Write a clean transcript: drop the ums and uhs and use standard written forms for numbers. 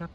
Yep.